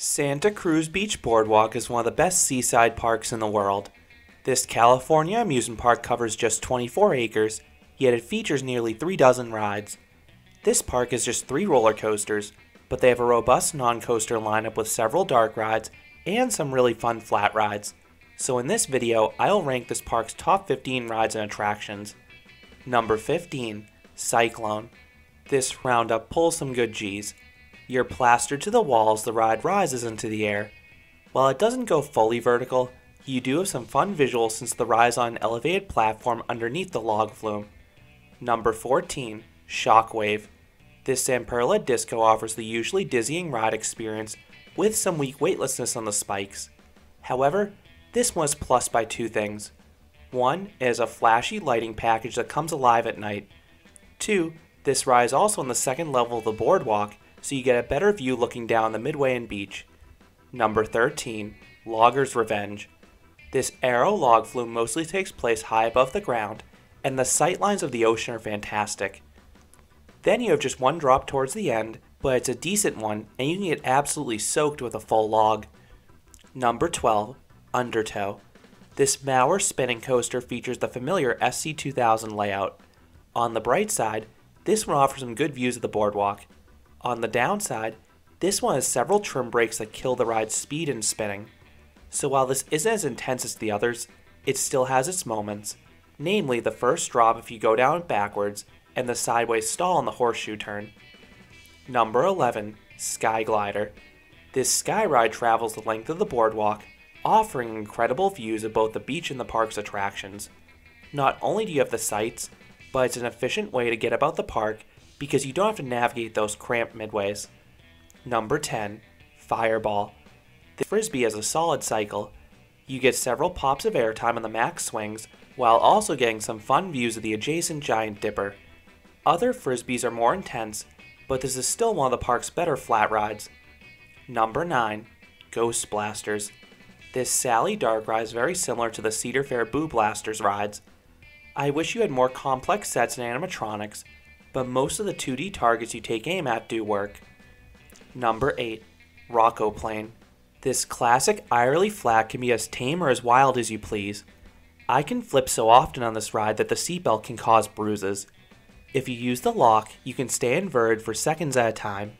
Santa Cruz Beach Boardwalk is one of the best seaside parks in the world. This California amusement park covers just 24 acres, yet it features nearly 3 dozen rides. This park is just 3 roller coasters, but they have a robust non-coaster lineup with several dark rides and some really fun flat rides. So in this video, I'll rank this park's top 15 rides and attractions. Number 15, Cyclone. This roundup pulls some good G's. You're plastered to the walls, the ride rises into the air. While it doesn't go fully vertical, you do have some fun visuals since the rise on an elevated platform underneath the log flume. Number 14, Shockwave. This Samperla disco offers the usually dizzying ride experience with some weak weightlessness on the spikes. However, this one is plus by 2 things. 1, it has a flashy lighting package that comes alive at night. 2, this ride is also on the 2nd level of the boardwalk, so you get a better view looking down the midway and beach. Number 13, Logger's Revenge. This Arrow log flume mostly takes place high above the ground, and the sightlines of the ocean are fantastic. Then you have just one drop towards the end, but it's a decent one, and you can get absolutely soaked with a full log. Number 12, Undertow. This Maurer spinning coaster features the familiar SC 2000 layout. On the bright side, this one offers some good views of the boardwalk. On the downside, this one has several trim brakes that kill the ride's speed and spinning. So while this isn't as intense as the others, it still has its moments, namely the first drop if you go down backwards and the sideways stall on the horseshoe turn. Number 11, Sky Glider. This sky ride travels the length of the boardwalk, offering incredible views of both the beach and the park's attractions. Not only do you have the sights, but it's an efficient way to get about the park because you don't have to navigate those cramped midways. Number 10, Fireball. The Frisbee has a solid cycle. You get several pops of airtime on the max swings, while also getting some fun views of the adjacent Giant Dipper. Other Frisbees are more intense, but this is still one of the park's better flat rides. Number 9, Ghost Blasters. This Sally dark ride is very similar to the Cedar Fair Boo Blasters rides. I wish you had more complex sets and animatronics, but most of the 2D targets you take aim at do work. Number 8, Rockoplane. This classic Ireland flat can be as tame or as wild as you please. I can flip so often on this ride that the seatbelt can cause bruises. If you use the lock, you can stay inverted for seconds at a time,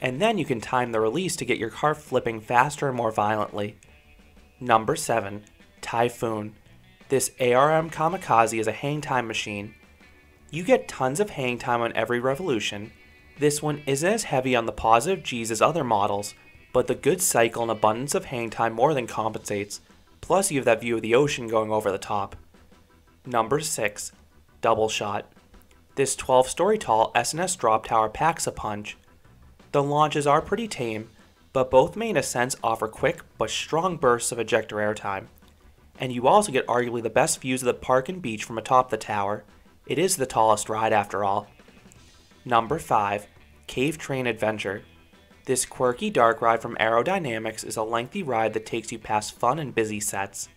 and then you can time the release to get your car flipping faster and more violently. Number 7, Typhoon. This ARM kamikaze is a hang time machine. You get tons of hang time on every revolution. This one isn't as heavy on the positive G's as other models, but the good cycle and abundance of hang time more than compensates, plus you have that view of the ocean going over the top. Number 6, Double Shot. This 12-story tall S&S drop tower packs a punch. The launches are pretty tame, but both main ascents offer quick but strong bursts of ejector airtime. And you also get arguably the best views of the park and beach from atop the tower. It is the tallest ride after all. Number 5, Cave Train Adventure. This quirky dark ride from Arrow Dynamics is a lengthy ride that takes you past fun and busy sets.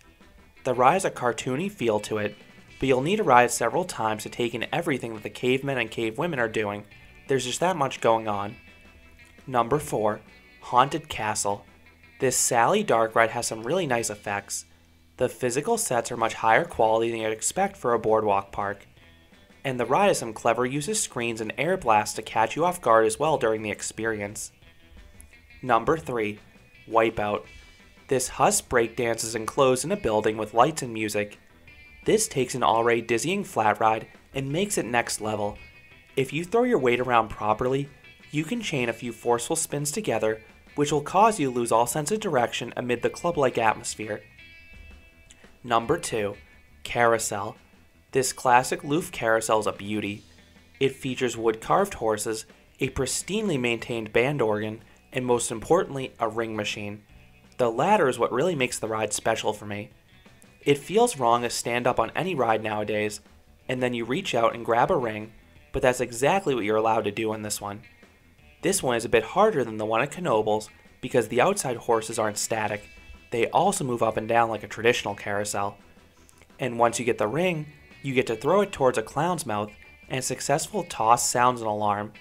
The ride has a cartoony feel to it, but you'll need to ride several times to take in everything that the cavemen and cavewomen are doing. There's just that much going on. Number 4, Haunted Castle. This Sally dark ride has some really nice effects. The physical sets are much higher quality than you'd expect for a boardwalk park. And the ride has some clever use of screens and air blasts to catch you off guard as well during the experience. Number 3, Wipeout. This Huss breakdance is enclosed in a building with lights and music. This takes an already dizzying flat ride and makes it next level. If you throw your weight around properly, you can chain a few forceful spins together, which will cause you to lose all sense of direction amid the club-like atmosphere. Number 2, Carousel. This classic Loof carousel is a beauty. It features wood-carved horses, a pristinely maintained band organ, and most importantly, a ring machine. The latter is what really makes the ride special for me. It feels wrong to stand up on any ride nowadays, and then you reach out and grab a ring, but that's exactly what you're allowed to do on this one. This one is a bit harder than the one at Knoebels because the outside horses aren't static. They also move up and down like a traditional carousel. And once you get the ring, you get to throw it towards a clown's mouth, and a successful toss sounds an alarm.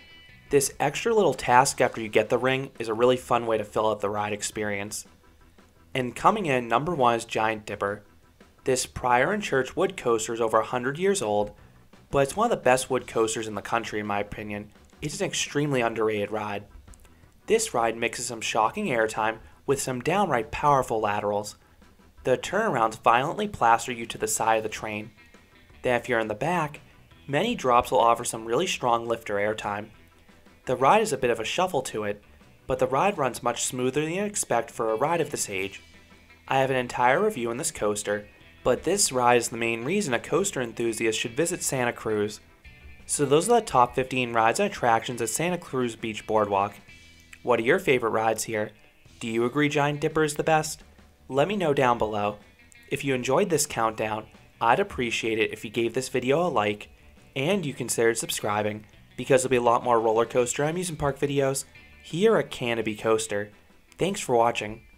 This extra little task after you get the ring is a really fun way to fill out the ride experience. And coming in, number one is Giant Dipper. This Prior and Church wood coaster is over 100 years old, but it's one of the best wood coasters in the country in my opinion. It's an extremely underrated ride. This ride mixes some shocking airtime with some downright powerful laterals. The turnarounds violently plaster you to the side of the train. Then if you're in the back, many drops will offer some really strong lifter airtime. The ride is a bit of a shuffle to it, but the ride runs much smoother than you'd expect for a ride of this age. I have an entire review on this coaster, but this ride is the main reason a coaster enthusiast should visit Santa Cruz. So those are the top 15 rides and attractions at Santa Cruz Beach Boardwalk. What are your favorite rides here? Do you agree Giant Dipper is the best? Let me know down below. If you enjoyed this countdown, I'd appreciate it if you gave this video a like, and you considered subscribing, because there'll be a lot more roller coaster and amusement park videos here at Canobie Coaster. Thanks for watching.